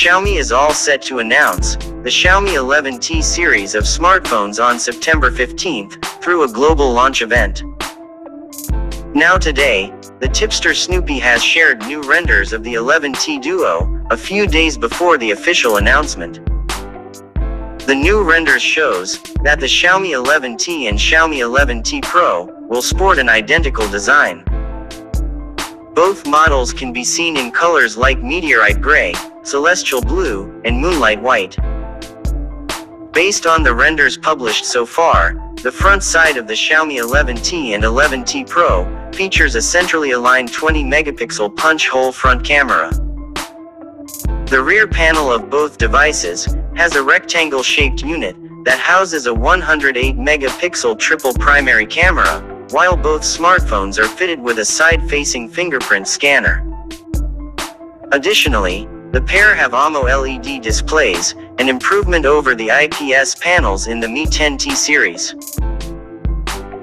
Xiaomi is all set to announce the Xiaomi 11T series of smartphones on September 15th through a global launch event. Now today, the tipster Snoopy has shared new renders of the 11T Duo a few days before the official announcement. The new renders shows that the Xiaomi 11T and Xiaomi 11T Pro will sport an identical design. Both models can be seen in colors like Meteorite Gray, Celestial Blue, and Moonlight White. Based on the renders published so far, the front side of the Xiaomi 11T and 11T Pro features a centrally aligned 20-megapixel punch-hole front camera. The rear panel of both devices has a rectangle-shaped unit that houses a 108-megapixel triple primary camera, while both smartphones are fitted with a side-facing fingerprint scanner. Additionally, the pair have AMOLED displays, an improvement over the IPS panels in the Mi 10T series.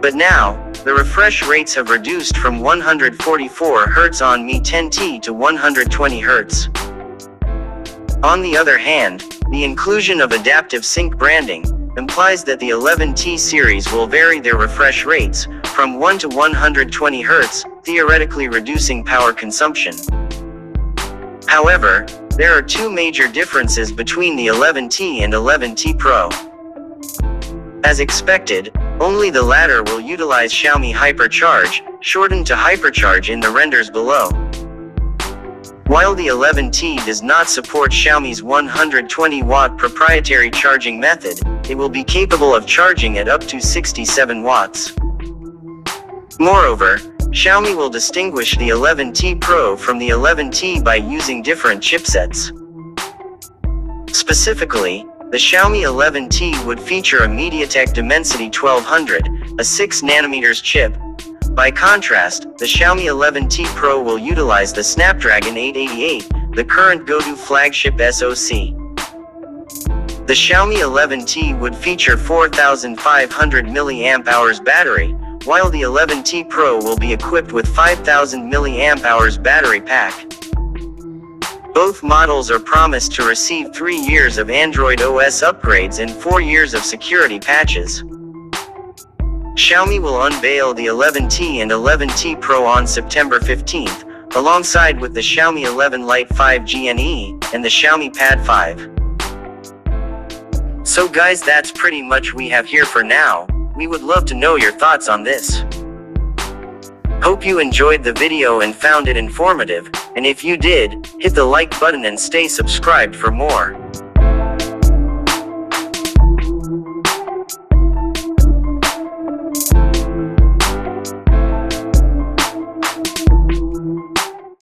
But now, the refresh rates have reduced from 144 Hz on Mi 10T to 120 Hz. On the other hand, the inclusion of Adaptive Sync branding implies that the 11T series will vary their refresh rates from 1 to 120 Hz, theoretically reducing power consumption. However, there are two major differences between the 11T and 11T Pro. As expected, only the latter will utilize Xiaomi HyperCharge, shortened to HyperCharge in the renders below, while the 11T does not support Xiaomi's 120-watt proprietary charging method. It will be capable of charging at up to 67 watts. Moreover, Xiaomi will distinguish the 11T Pro from the 11T by using different chipsets. Specifically, the Xiaomi 11T would feature a MediaTek Dimensity 1200, a 6nm chip. By contrast, the Xiaomi 11T Pro will utilize the Snapdragon 888, the current Go-To flagship SoC. The Xiaomi 11T would feature 4,500 mAh battery, while the 11T Pro will be equipped with 5,000 mAh battery pack. Both models are promised to receive 3 years of Android OS upgrades and 4 years of security patches. Xiaomi will unveil the 11T and 11T Pro on September 15th, alongside with the Xiaomi 11 Lite 5G NE and the Xiaomi Pad 5. So guys, that's pretty much we have here for now. We would love to know your thoughts on this. Hope you enjoyed the video and found it informative, and if you did, hit the like button and stay subscribed for more.